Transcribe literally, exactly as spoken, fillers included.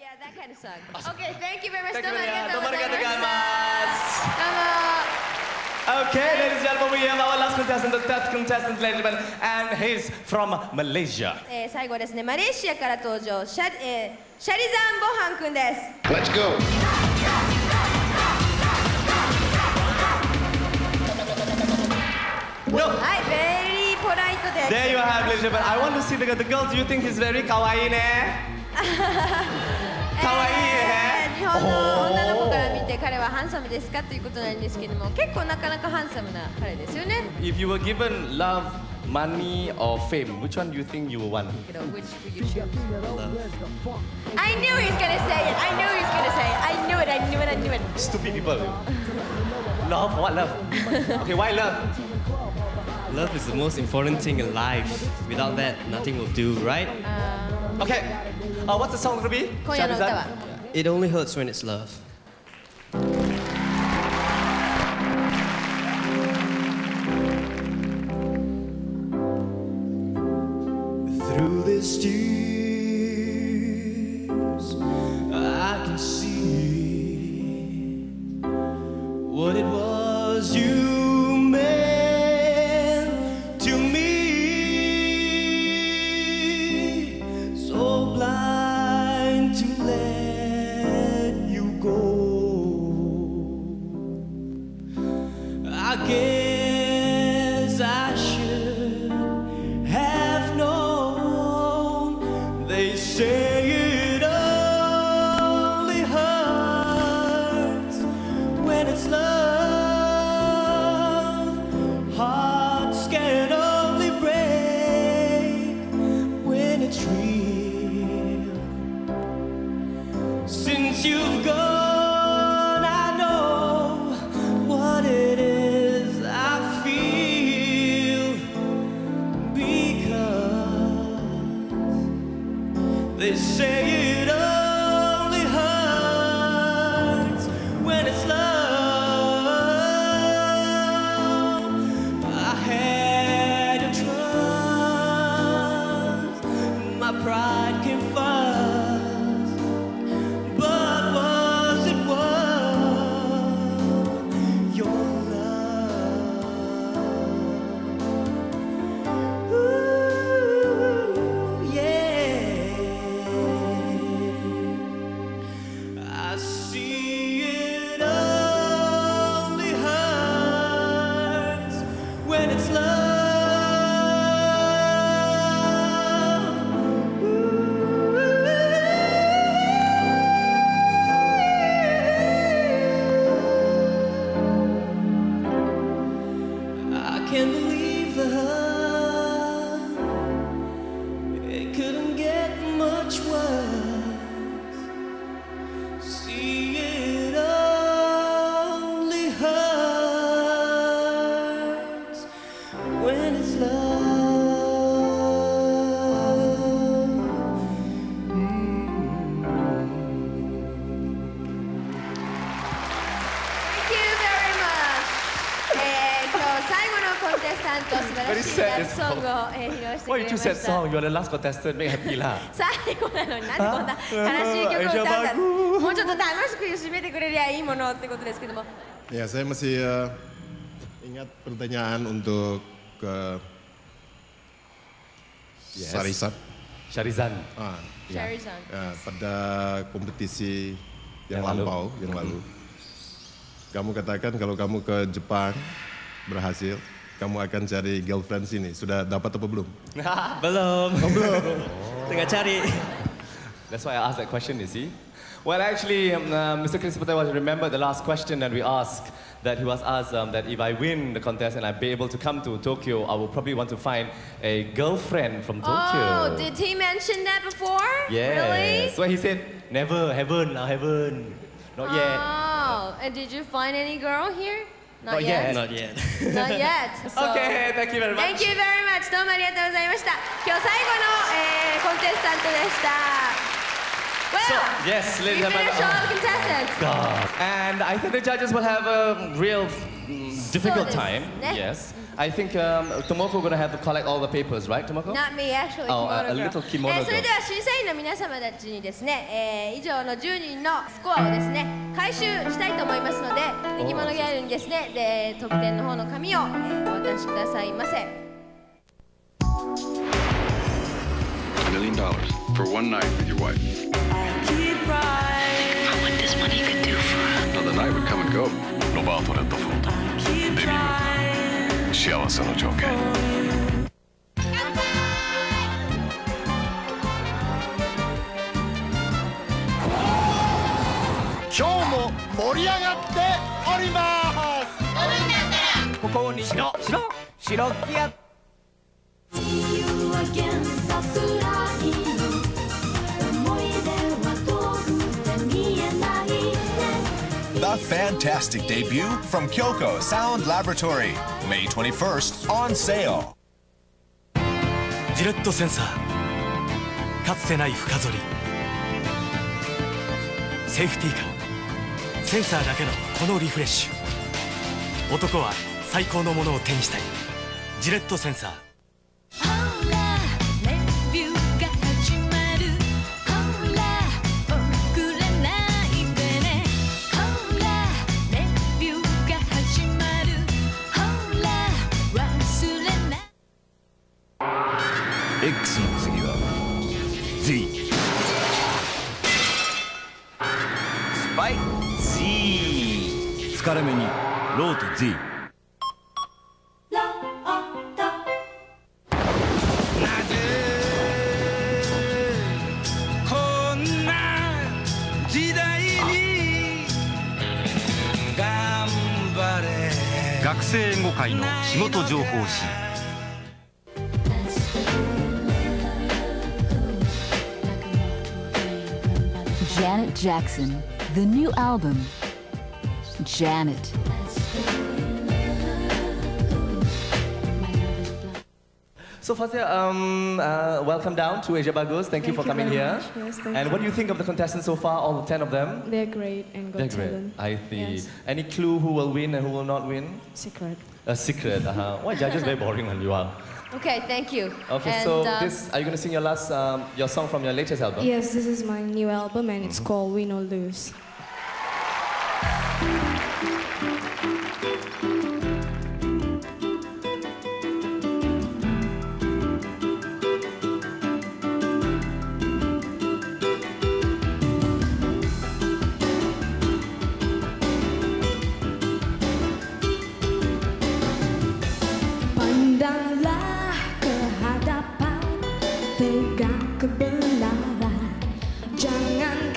Yeah, that kind of song. Awesome. Okay, thank you very much. Thank you very much. Okay, ladies and gentlemen, we have our last contestant, the third contestant, ladies and gentlemen, and he's from Malaysia. Let's go. No. There you have, ladies and gentlemen. I want to see the, the girls. Do you think he's very kawaii, ne? Kawaii, eh? If you were given love, money, or fame, which one do you think you will want? Which do you choose? I knew he was going to say it. I knew he was going to say it. I knew it. I knew it. I knew it. Stupid people. Love? What love? Okay, why love? Love is the most important thing in life. Without that, nothing will do, right? Um, okay. Uh, what's the song going to be? Yeah. It Only Hurts When It's Love. Through these tears, I can see what it was you. Why you choose that song? You are the last contestant. Make happy lah. Asia Bagus. Ya, saya masih uh, ingat pertanyaan untuk uh, yes. Syarizan. Syarizan. Ah, ya. Syarizan. Ya, pada kompetisi yang, yang lampau, lalu. yang lalu. Kamu katakan kalau kamu ke Jepang berhasil, kamu akan cari girlfriend sini. Sudah dapat apa belum? Belum. Oh, belum. Tengah cari. That's why I asked that question, you see. Well, actually, um, uh, Mister Chris Patel was remembered the last question that we asked, that he was asked um, that if I win the contest and I be able to come to Tokyo, I will probably want to find a girlfriend from Tokyo. Oh, did he mention that before? Yeah. Really? So he said, never, haven't, I haven't. Not yet. Oh, and did you find any girl here? Not, Not yet. yet. Not yet. Not yet. So, okay, thank you very much. Thank you very much. どうもありがとうございました。今日最後の、えー、コンテスタントでした。Well, so, yes, ladies and gentlemen. And I think the judges will have a real difficult time. Yes. I think um, Tomoko gonna have to collect all the papers, right, Tomoko? Not me, actually. Oh, a, a little kimono girl. それでは審査員の皆様たちにですね、えー、以上のじゅうにんのスコアをですね、回収したいと思いますので、着物ギャルにですね、で得点の方の紙を、えー、お渡しくださいませ。A million dollars for one night with your wife. I keep right. I wonder what this money could do for her. Another night would come and go. No ball for the food. Baby, you. 幸せの条件。今日も盛り上がっております。ここに白白白きや。 A fantastic debut from Kyoko Sound Laboratory. May twenty-first on sale. Jilet Sensor. かつてない深掘り。セーフティー感。センサーだけのこのリフレッシュ。男は最高のものを手にしたい。ジレットセンサー。 X の次は Z スパイ Z 疲れ目にローと Z ローとなぜこんな時代に頑張れ学生英語界の仕事情報誌 Janet Jackson, the new album, Janet. So Fatia, um, uh, welcome down to Asia Bagus. Thank, Thank you for coming you here. Yes, and what do you think of the contestants so far, all the ten of them? They're great and got talent. I see. Yes. Any clue who will win and who will not win? Secret. A secret, uh-huh. Why judges very boring when you are? Okay, thank you. Okay, and so um, this, are you going to sing your last, um, your song from your latest album? Yes, this is my new album and mm-hmm. it's called Win or Lose. Tegak kebenaran, jangan